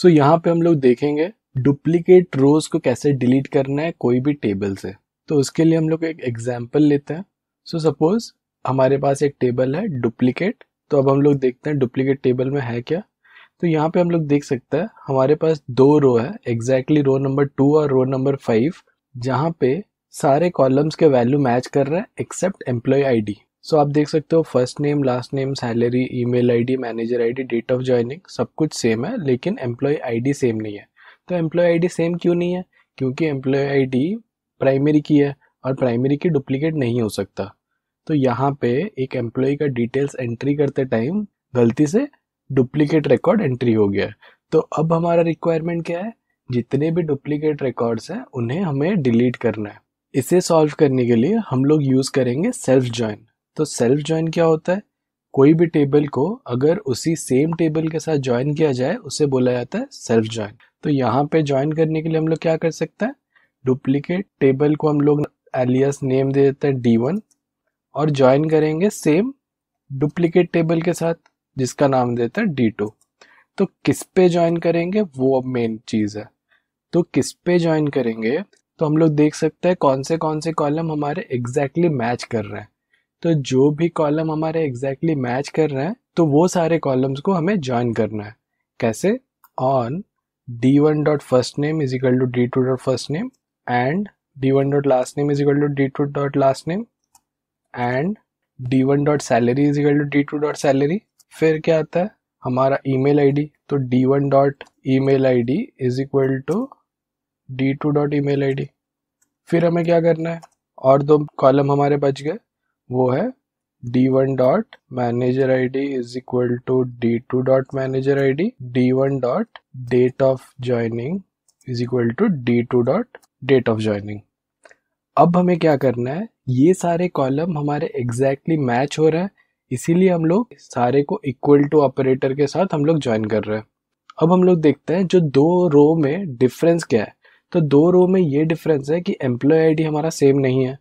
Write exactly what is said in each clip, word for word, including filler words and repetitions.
सो so, यहाँ पे हम लोग देखेंगे डुप्लीकेट रोज को कैसे डिलीट करना है कोई भी टेबल से। तो उसके लिए हम लोग एक एग्जाम्पल लेते हैं। सो so, सपोज हमारे पास एक टेबल है डुप्लीकेट। तो अब हम लोग देखते हैं डुप्लीकेट टेबल में है क्या। तो यहाँ पे हम लोग देख सकते हैं हमारे पास दो रो है, एग्जैक्टली रो नंबर टू और रो नंबर फाइव, जहाँ पे सारे कॉलम्स के वैल्यू मैच कर रहे हैं एक्सेप्ट एम्प्लॉय आईडी। सो आप देख सकते हो first name, last name, salary, email ID, manager ID, date of joining सब कुछ सेम है, लेकिन एम्प्लॉय आईडी सेम नहीं है। तो एम्प्लॉय आईडी सेम क्यों नहीं है? क्योंकि एम्प्लॉय आईडी प्राइमरी की है और प्राइमरी की डुप्लीकेट नहीं हो सकता। तो यहाँ पे एक एम्प्लॉय का डिटेल्स एंट्री करते टाइम गलती से डुप्लीकेट रिकॉर्ड एंट्री हो गया है। तो अब हमारा रिक्वायरमेंट क्या है, जितने भी डुप्लीकेट रिकॉर्ड्स हैं उन्हें हमें डिलीट करना है। इसे सॉल्व करने के लिए हम लोग यूज़ करेंगे सेल्फ जॉइन। तो सेल्फ जॉइन क्या होता है? कोई भी टेबल को अगर उसी सेम टेबल के साथ ज्वाइन किया जाए उसे बोला जाता है सेल्फ जॉइन। तो यहाँ पे ज्वाइन करने के लिए हम लोग क्या कर सकते हैं, डुप्लीकेट टेबल को हम लोग एलियास नेम दे देते हैं डी वन और ज्वाइन करेंगे सेम डुप्लीकेट टेबल के साथ जिसका नाम देता है डी टू। तो किस पे ज्वाइन करेंगे वो अब मेन चीज़ है। तो किस पे ज्वाइन करेंगे, तो हम लोग देख सकते हैं कौन से कौन से कॉलम हमारे एग्जैक्टली मैच कर रहे हैं। तो जो भी कॉलम हमारे एग्जैक्टली मैच कर रहे हैं तो वो सारे कॉलम्स को हमें ज्वाइन करना है। कैसे? On d one dot first name is equal to d two dot first name and d one dot last name is equal to d two dot last name and d one dot salary is equal to d two dot salary. फिर क्या आता है हमारा email ID, तो d one dot email I D is equal to d two dot email I D. फिर हमें क्या करना है, और दो कॉलम हमारे बच गए, वो है d one dot manager I D is equal to d two dot manager I D, d one dot date of joining is equal to d two dot date of joining. अब हमें क्या करना है, ये सारे कॉलम हमारे exactly match हो रहे हैं इसीलिए हम लोग सारे को इक्वल टू ऑपरेटर के साथ हम लोग ज्वाइन कर रहे हैं। अब हम लोग देखते हैं जो दो रो में डिफरेंस क्या है। तो दो रो में ये डिफरेंस है कि एम्प्लॉय आईडी हमारा सेम नहीं है।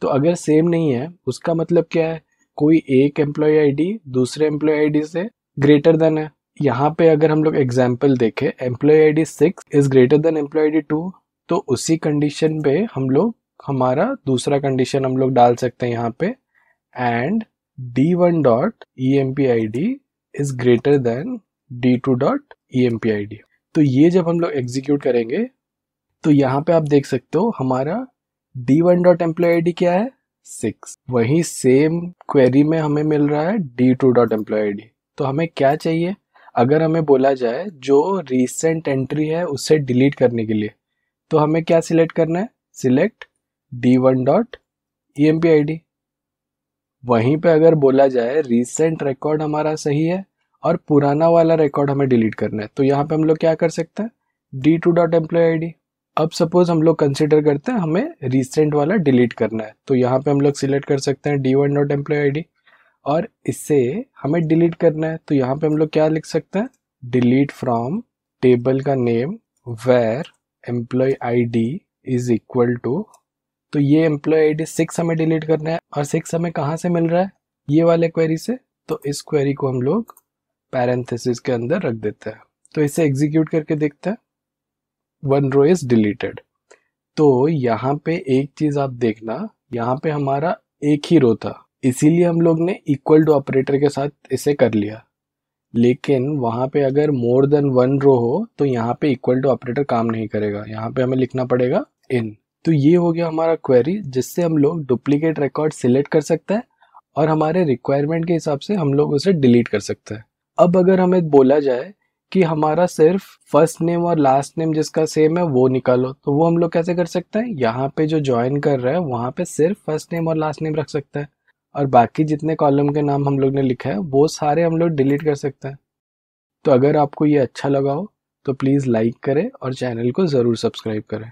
तो अगर सेम नहीं है उसका मतलब क्या है, कोई एक एम्प्लॉय आईडी दूसरे एम्प्लॉय आईडी से ग्रेटर देन है। यहाँ पे अगर हम लोग एग्जाम्पल देखें employee ID six is greater than employee ID two, तो उसी कंडीशन पे हम लोग हमारा दूसरा कंडीशन हम लोग डाल सकते हैं यहाँ पे, and d one dot E M P I D is greater than d two dot E M P I D. तो ये जब हम लोग एग्जीक्यूट करेंगे तो यहाँ पे आप देख सकते हो हमारा d one dot employee I D क्या है सिक्स, वहीं सेम क्वेरी में हमें मिल रहा है d two dot employee I D. तो हमें क्या चाहिए, अगर हमें बोला जाए जो रिसेंट एंट्री है उसे डिलीट करने के लिए तो हमें क्या सिलेक्ट करना है, select d one dot E M P I D. वहीं पे अगर बोला जाए रिसेंट रिकॉर्ड हमारा सही है और पुराना वाला रिकॉर्ड हमें डिलीट करना है तो यहाँ पे हम लोग क्या कर सकते हैं, d two dot employee I D. अब सपोज हम लोग कंसिडर करते हैं हमें रिसेंट वाला डिलीट करना है तो यहाँ पे हम लोग सिलेक्ट कर सकते हैं d one dot employee I D और इससे हमें डिलीट करना है तो यहाँ पे हम लोग क्या लिख सकते हैं, डिलीट फ्रॉम टेबल का name where employee I D is equal to. तो ये एम्प्लॉय आई डी सिक्स हमें डिलीट करना है और सिक्स हमें कहाँ से मिल रहा है, ये वाले क्वेरी से। तो इस क्वेरी को हम लोग पैरेंथेसिस के अंदर रख देते हैं। तो इसे एग्जीक्यूट करके देखते हैं, वन रो इज डिलीटेड। तो यहाँ पे एक चीज़ आप देखना, यहाँ पे हमारा एक ही रो था इसीलिए हम लोग ने इक्वल टू ऑपरेटर के साथ इसे कर लिया, लेकिन वहाँ पे अगर मोर देन वन रो हो तो यहाँ पे इक्वल टू ऑपरेटर काम नहीं करेगा, यहाँ पे हमें लिखना पड़ेगा इन। तो ये हो गया हमारा क्वेरी जिससे हम लोग डुप्लीकेट रिकॉर्ड सिलेक्ट कर सकते हैं और हमारे रिक्वायरमेंट के हिसाब से हम लोग उसे डिलीट कर सकते हैं। अब अगर हमें बोला जाए कि हमारा सिर्फ फर्स्ट नेम और लास्ट नेम जिसका सेम है वो निकालो तो वो हम लोग कैसे कर सकते हैं, यहाँ पे जो ज्वाइन कर रहा है वहाँ पे सिर्फ फर्स्ट नेम और लास्ट नेम रख सकते हैं और बाकी जितने कॉलम के नाम हम लोग ने लिखा है वो सारे हम लोग डिलीट कर सकते हैं। तो अगर आपको ये अच्छा लगा हो तो प्लीज़ लाइक करें और चैनल को ज़रूर सब्सक्राइब करें।